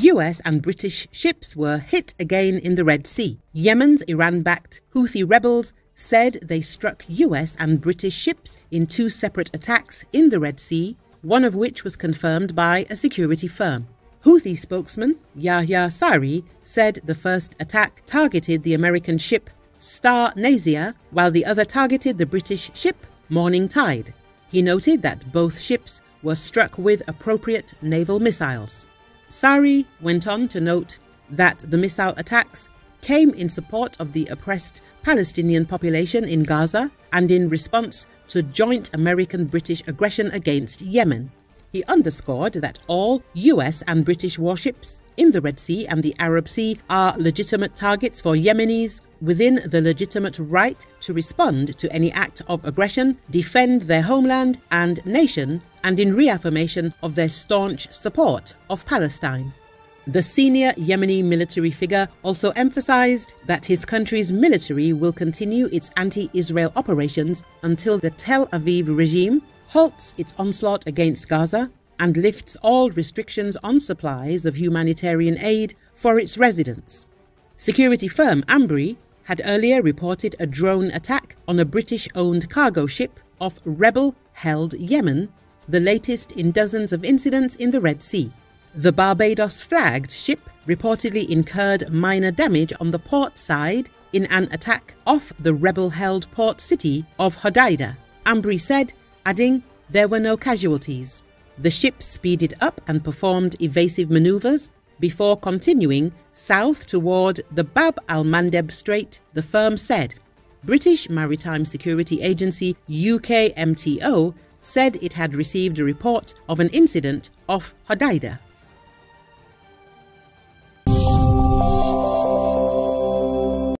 US and British ships were hit again in the Red Sea. Yemen's Iran-backed Houthi rebels said they struck US and British ships in two separate attacks in the Red Sea, one of which was confirmed by a security firm. Houthi spokesman Yahya Saree said the first attack targeted the American ship Star Nasia, while the other targeted the British ship Morning Tide. He noted that both ships were struck with appropriate naval missiles. Saree went on to note that the missile attacks came in support of the oppressed Palestinian population in Gaza and in response to joint American-British aggression against Yemen. He underscored that all US and British warships in the Red Sea and the Arab Sea are legitimate targets for Yemenis within the legitimate right to respond to any act of aggression, defend their homeland and nation, and in reaffirmation of their staunch support of Palestine. The senior Yemeni military figure also emphasized that his country's military will continue its anti-Israel operations until the Tel Aviv regime halts its onslaught against Gaza and lifts all restrictions on supplies of humanitarian aid for its residents. Security firm Ambrey had earlier reported a drone attack on a British-owned cargo ship off rebel-held Yemen, the latest in dozens of incidents in the Red Sea. The Barbados-flagged ship reportedly incurred minor damage on the port side in an attack off the rebel-held port city of Hodeida, Ambrey said, adding, there were no casualties. The ship speeded up and performed evasive maneuvers before continuing south toward the Bab al-Mandeb Strait, the firm said. British Maritime Security Agency UKMTO said it had received a report of an incident off Hodeida.